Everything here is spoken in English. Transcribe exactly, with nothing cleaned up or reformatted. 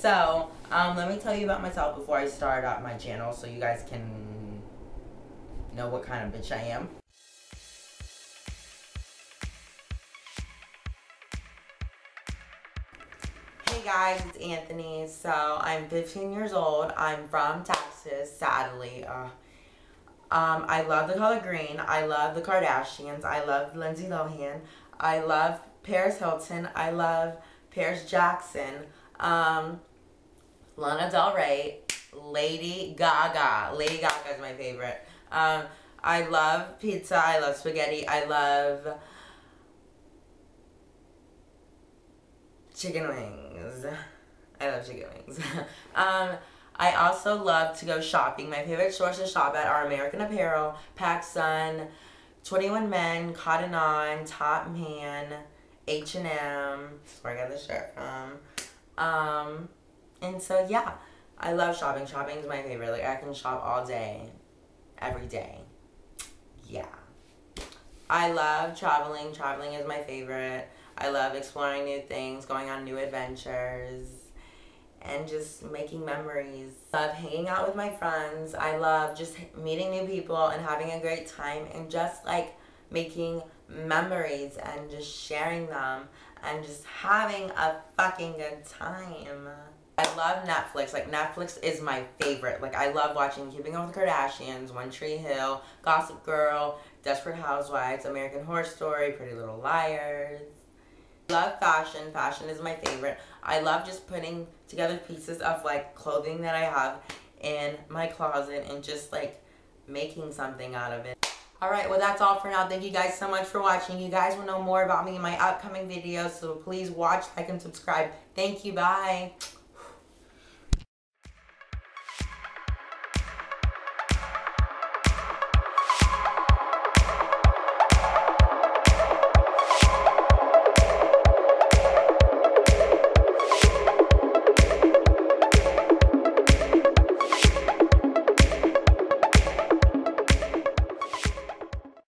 So, um, let me tell you about myself before I start out my channel so you guys can know what kind of bitch I am. Hey guys, it's Anthony. So, I'm fifteen years old. I'm from Texas, sadly. Uh, um, I love the color green. I love the Kardashians. I love Lindsay Lohan. I love Paris Hilton. I love Paris Jackson. Um, Lana Del Rey. Lady Gaga. Lady Gaga is my favorite. Um, I love pizza. I love spaghetti. I love chicken wings. I love chicken wings. um, I also love to go shopping. My favorite stores to shop at are American Apparel, PacSun, twenty-one men, Cotton On, Top Man, H and M. That's where I got this shirt from. Um, and so, yeah, I love shopping. Shopping is my favorite. Like, I can shop all day, every day. Yeah. I love traveling. Traveling is my favorite. I love exploring new things, going on new adventures, and just making memories. I love hanging out with my friends. I love just meeting new people and having a great time and just, like, making memories and just sharing them and just having a fucking good time. I love Netflix. Like, Netflix is my favorite. Like, I love watching Keeping Up with the Kardashians, One Tree Hill, Gossip Girl, Desperate Housewives, American Horror Story, Pretty Little Liars. I love fashion. Fashion is my favorite. I love just putting together pieces of, like, clothing that I have in my closet and just, like, making something out of it. Alright, well, that's all for now. Thank you guys so much for watching. You guys will know more about me in my upcoming videos, so please watch, like, and subscribe. Thank you. Bye.